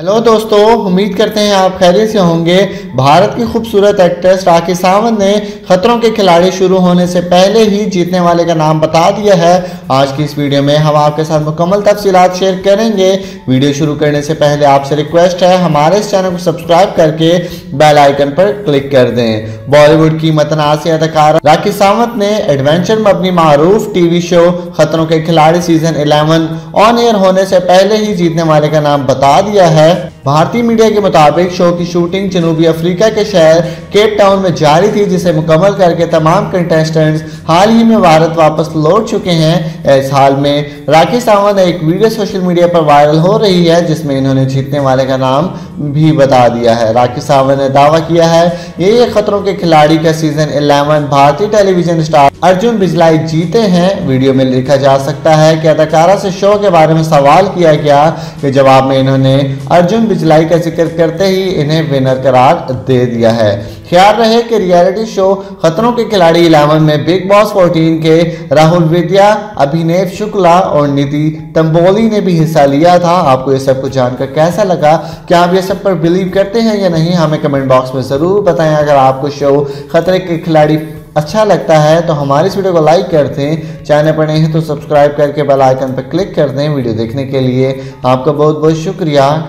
Hello दोस्तों, उम्मीद करते हैं आप खैरियत से होंगे। भारत की खूबसूरत एक्ट्रेस राखी सावंत ने खतरों के खिलाड़ी शुरू होने से पहले ही जीतने वाले का नाम बता दिया है। आज की इस वीडियो में हम आपके साथ मुकम्मल तफसीलात शेयर करेंगे। वीडियो शुरू करने से पहले आपसे रिक्वेस्ट है, हमारे इस चैनल को सब्सक्राइब करके बेल आइकन पर क्लिक कर दें। बॉलीवुड की मतनासी अदाकारा राखी सावंत ने एडवेंचर में अपनी मारूफ टीवी शो खतरों के खिलाड़ी सीजन 11 ऑन एयर होने से पहले ही जीतने वाले का नाम बता दिया है। भारतीय मीडिया के मुताबिक शो की शूटिंग जनूबी अफ्रीका के शहर केप टाउन में जारी थी, जिसे मुकम्मल करके तमाम कंटेस्टेंट्स हाल ही में भारत वापस लौट चुके हैं। इस हाल में राखी सावंत ने एक वीडियो सोशल मीडिया पर वायरल हो रही है, जिसमें इन्होंने जीतने वाले का नाम भी बता दिया है। राखी सावंत ने दावा किया है ये खतरों के खिलाड़ी का सीजन 11 भारतीय टेलीविजन स्टार अर्जुन बिजलाई जीते हैं। वीडियो में लिखा जा सकता है कि अदाकारा से शो के बारे में सवाल किया गया, के जवाब में इन्होंने अर्जुन बिजलाई का जिक्र करते ही इन्हें विनर करार दे दिया है। ख्याल रहे कि रियलिटी शो खतरों के खिलाड़ी 11 में बिग बॉस 14 के राहुल विद्या, अभिनय शुक्ला और निधि तंबोली ने भी हिस्सा लिया था। आपको ये सब कुछ जानकर कैसा लगा, क्या आप ये सब पर बिलीव करते हैं या नहीं, हमें कमेंट बॉक्स में ज़रूर बताएं। अगर आपको शो खतरे के खिलाड़ी अच्छा लगता है तो हमारी इस वीडियो को लाइक कर दें। चैनल पर नहीं है तो सब्सक्राइब करके बेल आइकन पर क्लिक कर दें। वीडियो देखने के लिए आपका बहुत बहुत शुक्रिया।